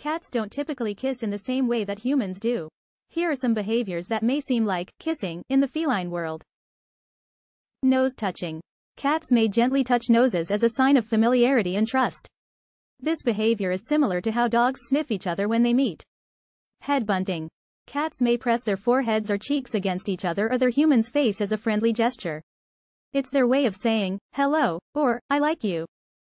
Cats don't typically kiss in the same way that humans do. Here are some behaviors that may seem like kissing in the feline world. Nose touching. Cats may gently touch noses as a sign of familiarity and trust. This behavior is similar to how dogs sniff each other when they meet. Headbutting. Cats may press their foreheads or cheeks against each other or their human's face as a friendly gesture. It's their way of saying, hello, or, I like you.